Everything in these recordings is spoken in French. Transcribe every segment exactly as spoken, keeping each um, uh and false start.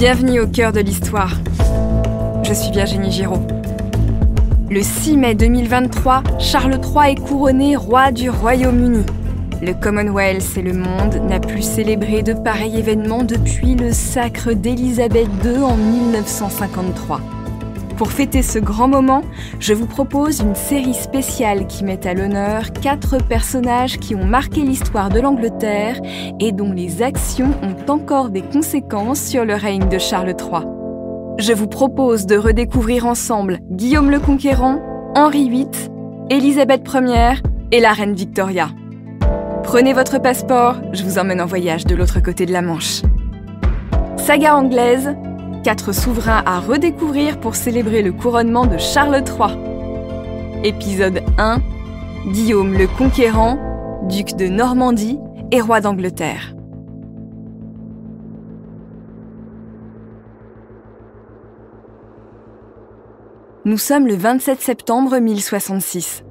Bienvenue au cœur de l'histoire. Je suis Virginie Girod. Le six mai deux mille vingt-trois, Charles trois est couronné roi du Royaume-Uni. Le Commonwealth et le monde n'a plus célébré de pareils événements depuis le sacre d'Élisabeth deux en mille neuf cent cinquante-trois. Pour fêter ce grand moment, je vous propose une série spéciale qui met à l'honneur quatre personnages qui ont marqué l'histoire de l'Angleterre et dont les actions ont encore des conséquences sur le règne de Charles trois. Je vous propose de redécouvrir ensemble Guillaume le Conquérant, Henri huit, Élisabeth première et la Reine Victoria. Prenez votre passeport, je vous emmène en voyage de l'autre côté de la Manche. Saga anglaise, quatre souverains à redécouvrir pour célébrer le couronnement de Charles trois. Épisode un, Guillaume le Conquérant, duc de Normandie et roi d'Angleterre. Nous sommes le vingt-sept septembre mille soixante-six.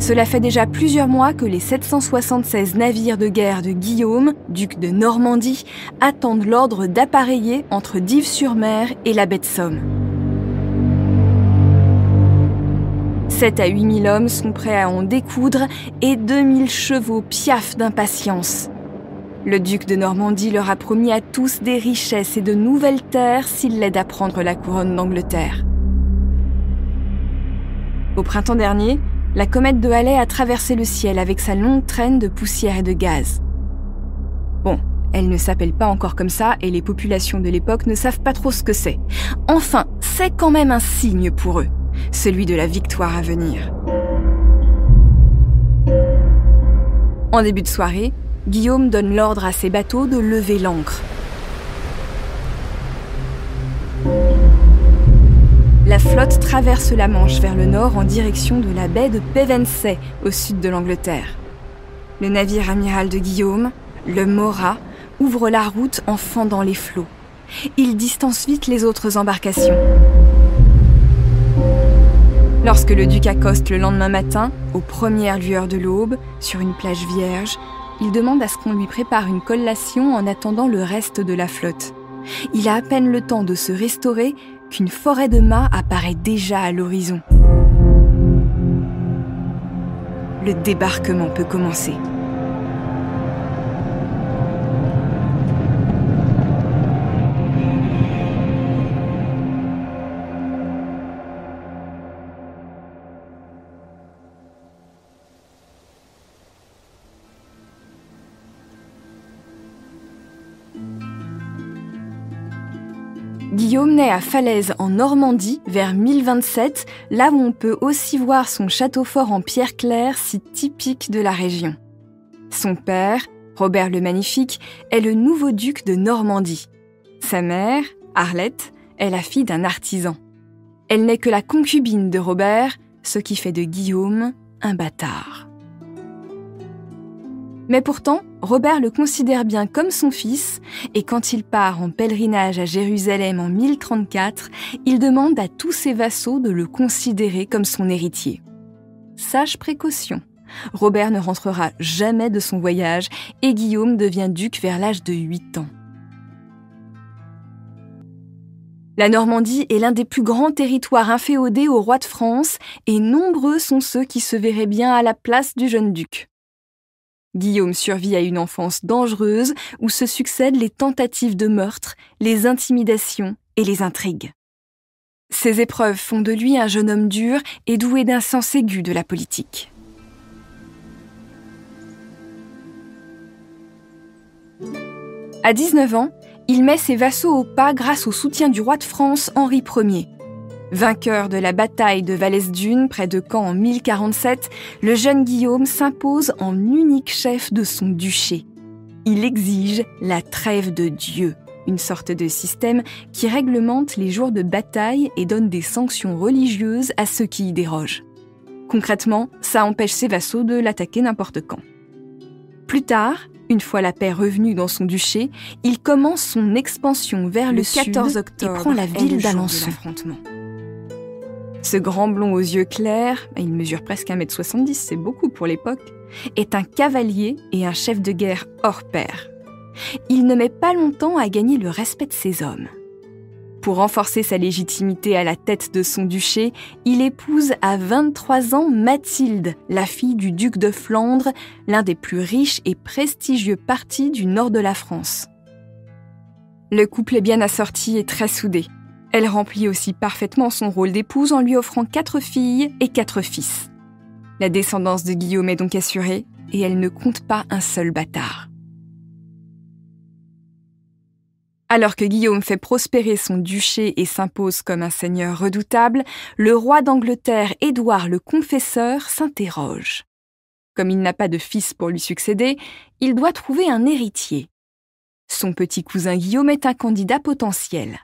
Cela fait déjà plusieurs mois que les sept cent soixante-seize navires de guerre de Guillaume, duc de Normandie, attendent l'ordre d'appareiller entre Dives-sur-Mer et la baie de Somme. sept à huit mille hommes sont prêts à en découdre et deux mille chevaux piaffent d'impatience. Le duc de Normandie leur a promis à tous des richesses et de nouvelles terres s'il l'aide à prendre la couronne d'Angleterre. Au printemps dernier, la comète de Halley a traversé le ciel avec sa longue traîne de poussière et de gaz. Bon, elle ne s'appelle pas encore comme ça et les populations de l'époque ne savent pas trop ce que c'est. Enfin, c'est quand même un signe pour eux, celui de la victoire à venir. En début de soirée, Guillaume donne l'ordre à ses bateaux de lever l'ancre. La flotte traverse la Manche vers le nord en direction de la baie de Pevensey, au sud de l'Angleterre. Le navire amiral de Guillaume, le Mora, ouvre la route en fendant les flots. Il distance vite les autres embarcations. Lorsque le duc accoste le lendemain matin, aux premières lueurs de l'aube, sur une plage vierge, il demande à ce qu'on lui prépare une collation en attendant le reste de la flotte. Il a à peine le temps de se restaurer qu'une forêt de mâts apparaît déjà à l'horizon. Le débarquement peut commencer. Guillaume naît à Falaise, en Normandie, vers mille vingt-sept, là où on peut aussi voir son château fort en pierre claire, si typique de la région. Son père, Robert le Magnifique, est le nouveau duc de Normandie. Sa mère, Arlette, est la fille d'un artisan. Elle n'est que la concubine de Robert, ce qui fait de Guillaume un bâtard. Mais pourtant, Robert le considère bien comme son fils, et quand il part en pèlerinage à Jérusalem en mille trente-quatre, il demande à tous ses vassaux de le considérer comme son héritier. Sage précaution, Robert ne rentrera jamais de son voyage et Guillaume devient duc vers l'âge de huit ans. La Normandie est l'un des plus grands territoires inféodés au roi de France et nombreux sont ceux qui se verraient bien à la place du jeune duc. Guillaume survit à une enfance dangereuse où se succèdent les tentatives de meurtre, les intimidations et les intrigues. Ces épreuves font de lui un jeune homme dur et doué d'un sens aigu de la politique. À dix-neuf ans, il met ses vassaux au pas grâce au soutien du roi de France Henri premier. Vainqueur de la bataille de Vallès-Dune près de Caen en mille quarante-sept, le jeune Guillaume s'impose en unique chef de son duché. Il exige la trêve de Dieu, une sorte de système qui réglemente les jours de bataille et donne des sanctions religieuses à ceux qui y dérogent. Concrètement, ça empêche ses vassaux de l'attaquer n'importe quand. Plus tard, une fois la paix revenue dans son duché, il commence son expansion vers le, le quatorze octobre et prend la ville d'Alençon. Ce grand blond aux yeux clairs, il mesure presque un mètre soixante-dix, c'est beaucoup pour l'époque, est un cavalier et un chef de guerre hors pair. il ne met pas longtemps à gagner le respect de ses hommes. Pour renforcer sa légitimité à la tête de son duché, il épouse à vingt-trois ans Mathilde, la fille du duc de Flandre, l'un des plus riches et prestigieux partis du nord de la France. Le couple est bien assorti et très soudé. Elle remplit aussi parfaitement son rôle d'épouse en lui offrant quatre filles et quatre fils. La descendance de Guillaume est donc assurée et elle ne compte pas un seul bâtard. Alors que Guillaume fait prospérer son duché et s'impose comme un seigneur redoutable, le roi d'Angleterre, Édouard le Confesseur, s'interroge. Comme il n'a pas de fils pour lui succéder, il doit trouver un héritier. Son petit cousin Guillaume est un candidat potentiel.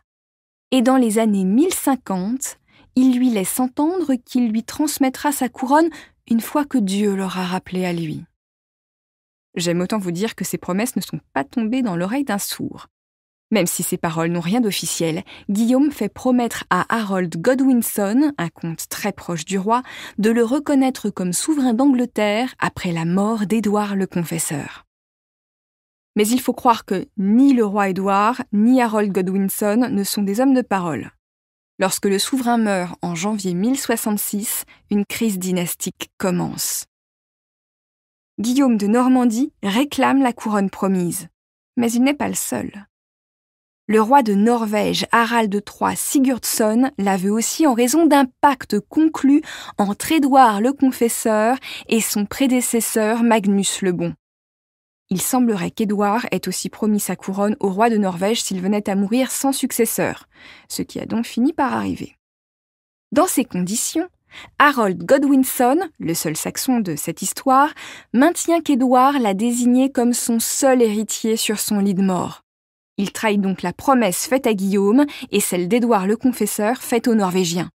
Et dans les années mille cinquante, il lui laisse entendre qu'il lui transmettra sa couronne une fois que Dieu l'aura rappelé à lui. J'aime autant vous dire que ces promesses ne sont pas tombées dans l'oreille d'un sourd. Même si ces paroles n'ont rien d'officiel, Guillaume fait promettre à Harold Godwinson, un comte très proche du roi, de le reconnaître comme souverain d'Angleterre après la mort d'Édouard le Confesseur. Mais il faut croire que ni le roi Édouard, ni Harold Godwinson ne sont des hommes de parole. Lorsque le souverain meurt en janvier mille soixante-six, une crise dynastique commence. Guillaume de Normandie réclame la couronne promise, mais il n'est pas le seul. Le roi de Norvège, Harald trois Sigurdsson, la veut aussi en raison d'un pacte conclu entre Édouard le Confesseur et son prédécesseur Magnus le Bon. Il semblerait qu'Édouard ait aussi promis sa couronne au roi de Norvège s'il venait à mourir sans successeur, ce qui a donc fini par arriver. Dans ces conditions, Harold Godwinson, le seul Saxon de cette histoire, maintient qu'Édouard l'a désigné comme son seul héritier sur son lit de mort. Il trahit donc la promesse faite à Guillaume et celle d'Édouard le Confesseur faite aux Norvégiens.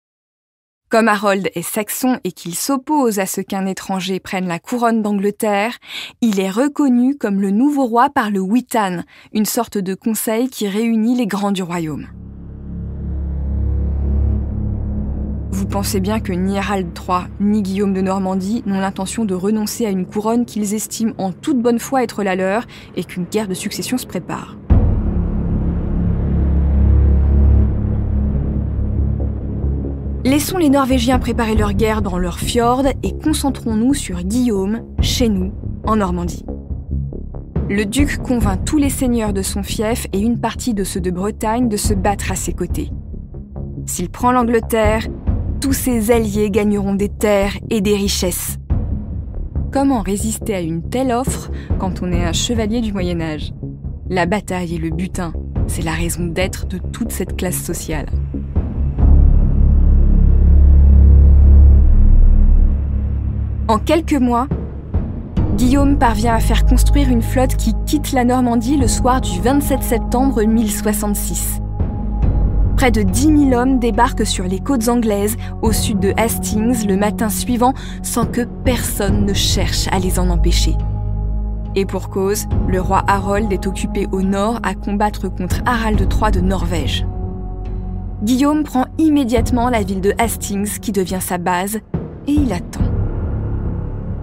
Comme Harold est saxon et qu'il s'oppose à ce qu'un étranger prenne la couronne d'Angleterre, il est reconnu comme le nouveau roi par le Witan, une sorte de conseil qui réunit les grands du royaume. Vous pensez bien que ni Harald trois ni Guillaume de Normandie n'ont l'intention de renoncer à une couronne qu'ils estiment en toute bonne foi être la leur et qu'une guerre de succession se prépare. Laissons les Norvégiens préparer leur guerre dans leurs fjords et concentrons-nous sur Guillaume, chez nous, en Normandie. Le duc convainc tous les seigneurs de son fief et une partie de ceux de Bretagne de se battre à ses côtés. S'il prend l'Angleterre, tous ses alliés gagneront des terres et des richesses. Comment résister à une telle offre quand on est un chevalier du Moyen-Âge? La bataille et le butin, c'est la raison d'être de toute cette classe sociale. En quelques mois, Guillaume parvient à faire construire une flotte qui quitte la Normandie le soir du vingt-sept septembre mille soixante-six. Près de dix mille hommes débarquent sur les côtes anglaises, au sud de Hastings, le matin suivant, sans que personne ne cherche à les en empêcher. Et pour cause, le roi Harold est occupé au nord à combattre contre Harald trois de Norvège. Guillaume prend immédiatement la ville de Hastings, qui devient sa base, et il attend.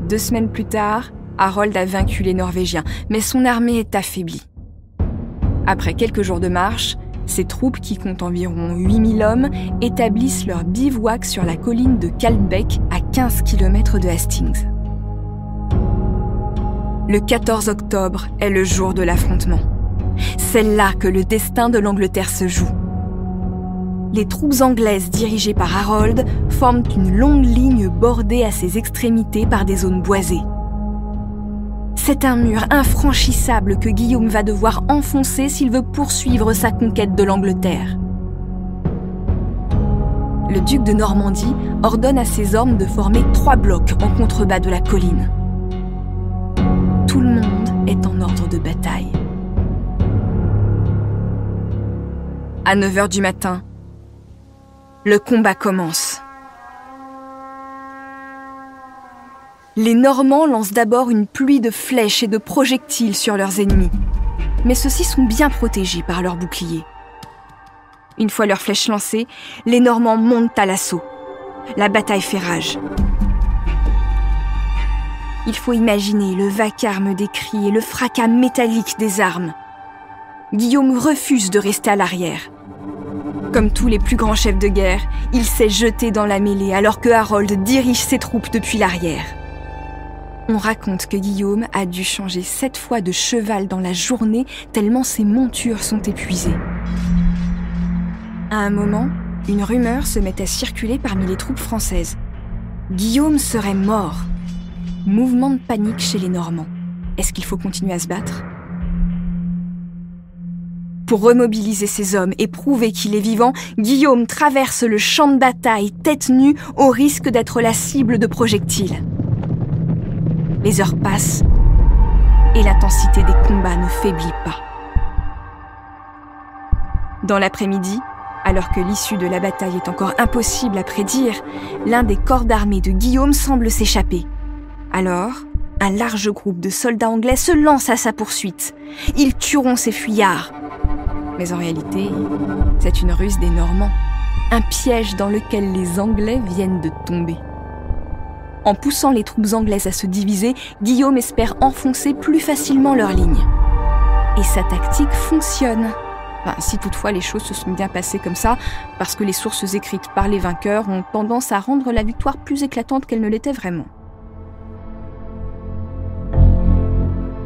Deux semaines plus tard, Harold a vaincu les Norvégiens, mais son armée est affaiblie. Après quelques jours de marche, ses troupes, qui comptent environ huit mille hommes, établissent leur bivouac sur la colline de Caldbec, à quinze kilomètres de Hastings. Le quatorze octobre est le jour de l'affrontement. C'est là que le destin de l'Angleterre se joue. Les troupes anglaises dirigées par Harold forment une longue ligne bordée à ses extrémités par des zones boisées. C'est un mur infranchissable que Guillaume va devoir enfoncer s'il veut poursuivre sa conquête de l'Angleterre. Le duc de Normandie ordonne à ses hommes de former trois blocs en contrebas de la colline. Tout le monde est en ordre de bataille. À neuf heures du matin, le combat commence. Les Normands lancent d'abord une pluie de flèches et de projectiles sur leurs ennemis. Mais ceux-ci sont bien protégés par leurs boucliers. Une fois leurs flèches lancées, les Normands montent à l'assaut. La bataille fait rage. Il faut imaginer le vacarme des cris et le fracas métallique des armes. Guillaume refuse de rester à l'arrière. Comme tous les plus grands chefs de guerre, il s'est jeté dans la mêlée alors que Harold dirige ses troupes depuis l'arrière. On raconte que Guillaume a dû changer sept fois de cheval dans la journée tellement ses montures sont épuisées. À un moment, une rumeur se met à circuler parmi les troupes françaises. Guillaume serait mort. Mouvement de panique chez les Normands. Est-ce qu'il faut continuer à se battre ? Pour remobiliser ses hommes et prouver qu'il est vivant, Guillaume traverse le champ de bataille tête nue au risque d'être la cible de projectiles. Les heures passent et l'intensité des combats ne faiblit pas. Dans l'après-midi, alors que l'issue de la bataille est encore impossible à prédire, l'un des corps d'armée de Guillaume semble s'échapper. Alors, un large groupe de soldats anglais se lance à sa poursuite. Ils tueront ses fuyards. Mais en réalité, c'est une ruse des Normands, un piège dans lequel les Anglais viennent de tomber. En poussant les troupes anglaises à se diviser, Guillaume espère enfoncer plus facilement leurs lignes. Et sa tactique fonctionne. Enfin, si toutefois les choses se sont bien passées comme ça, parce que les sources écrites par les vainqueurs ont tendance à rendre la victoire plus éclatante qu'elle ne l'était vraiment.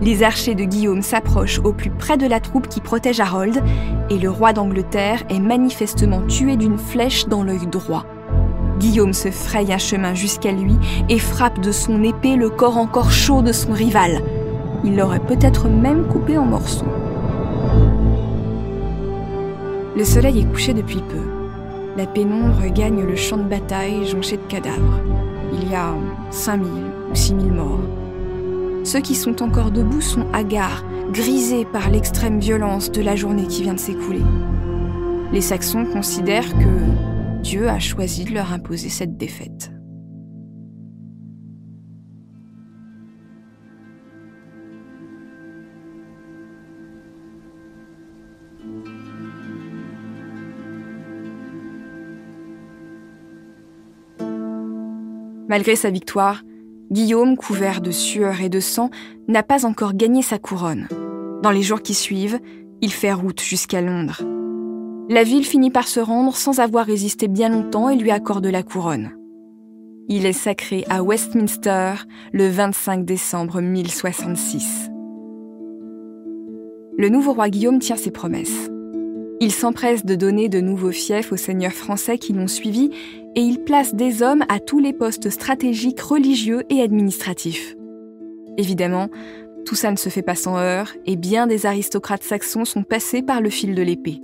Les archers de Guillaume s'approchent au plus près de la troupe qui protège Harold, et le roi d'Angleterre est manifestement tué d'une flèche dans l'œil droit. Guillaume se fraye un chemin jusqu'à lui et frappe de son épée le corps encore chaud de son rival. Il l'aurait peut-être même coupé en morceaux. Le soleil est couché depuis peu. La pénombre gagne le champ de bataille jonché de cadavres. Il y a cinq mille ou six mille morts. Ceux qui sont encore debout sont hagards, grisés par l'extrême violence de la journée qui vient de s'écouler. Les Saxons considèrent que Dieu a choisi de leur imposer cette défaite. Malgré sa victoire, Guillaume, couvert de sueur et de sang, n'a pas encore gagné sa couronne. Dans les jours qui suivent, il fait route jusqu'à Londres. La ville finit par se rendre sans avoir résisté bien longtemps et lui accorde la couronne. Il est sacré à Westminster le vingt-cinq décembre mille soixante-six. Le nouveau roi Guillaume tient ses promesses. Il s'empresse de donner de nouveaux fiefs aux seigneurs français qui l'ont suivi et il place des hommes à tous les postes stratégiques, religieux et administratifs. Évidemment, tout ça ne se fait pas sans heurts et bien des aristocrates saxons sont passés par le fil de l'épée.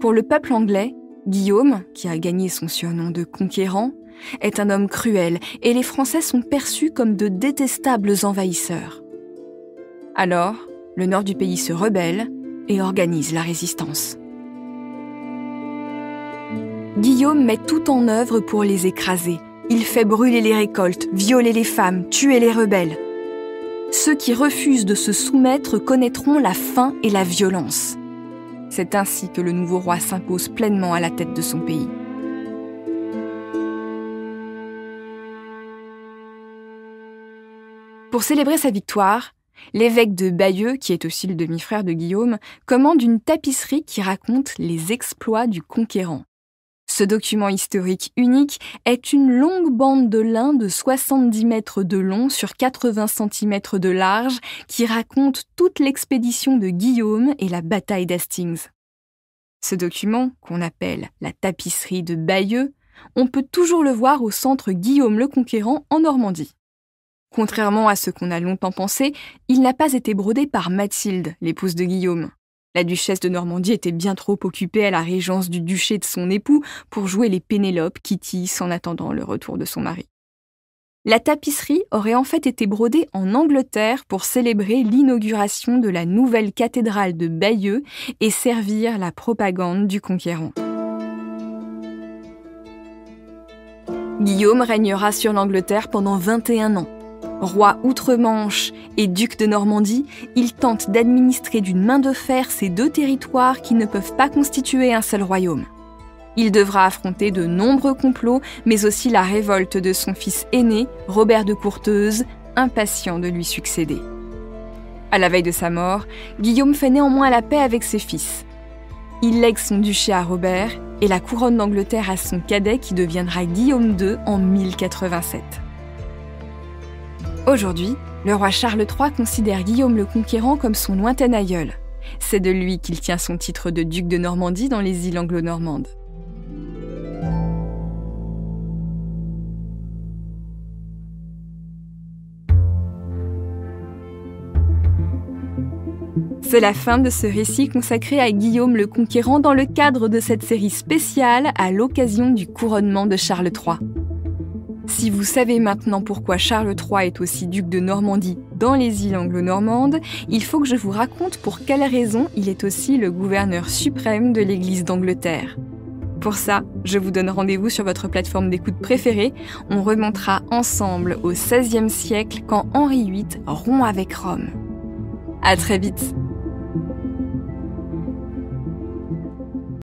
Pour le peuple anglais, Guillaume, qui a gagné son surnom de conquérant, est un homme cruel et les Français sont perçus comme de détestables envahisseurs. Alors, le nord du pays se rebelle et organise la résistance. Guillaume met tout en œuvre pour les écraser. Il fait brûler les récoltes, violer les femmes, tuer les rebelles. Ceux qui refusent de se soumettre connaîtront la faim et la violence. C'est ainsi que le nouveau roi s'impose pleinement à la tête de son pays. Pour célébrer sa victoire, l'évêque de Bayeux, qui est aussi le demi-frère de Guillaume, commande une tapisserie qui raconte les exploits du conquérant. Ce document historique unique est une longue bande de lin de soixante-dix mètres de long sur quatre-vingts centimètres de large qui raconte toute l'expédition de Guillaume et la bataille d'Hastings. Ce document, qu'on appelle la tapisserie de Bayeux, on peut toujours le voir au centre Guillaume le Conquérant en Normandie. Contrairement à ce qu'on a longtemps pensé, il n'a pas été brodé par Mathilde, l'épouse de Guillaume. La duchesse de Normandie était bien trop occupée à la régence du duché de son époux pour jouer les Pénélope qui tissent en attendant le retour de son mari. La tapisserie aurait en fait été brodée en Angleterre pour célébrer l'inauguration de la nouvelle cathédrale de Bayeux et servir la propagande du conquérant. Guillaume régnera sur l'Angleterre pendant vingt et un ans. Roi outre-Manche et duc de Normandie, il tente d'administrer d'une main de fer ces deux territoires qui ne peuvent pas constituer un seul royaume. Il devra affronter de nombreux complots, mais aussi la révolte de son fils aîné, Robert de Courteuse, impatient de lui succéder. À la veille de sa mort, Guillaume fait néanmoins la paix avec ses fils. Il lègue son duché à Robert et la couronne d'Angleterre à son cadet qui deviendra Guillaume deux en mille quatre-vingt-sept. Aujourd'hui, le roi Charles trois considère Guillaume le Conquérant comme son lointain aïeul. C'est de lui qu'il tient son titre de duc de Normandie dans les îles anglo-normandes. C'est la fin de ce récit consacré à Guillaume le Conquérant dans le cadre de cette série spéciale à l'occasion du couronnement de Charles trois. Si vous savez maintenant pourquoi Charles trois est aussi duc de Normandie dans les îles anglo-normandes, il faut que je vous raconte pour quelle raison il est aussi le gouverneur suprême de l'Église d'Angleterre. Pour ça, je vous donne rendez-vous sur votre plateforme d'écoute préférée. On remontera ensemble au seizième siècle quand Henri huit rompt avec Rome. À très vite!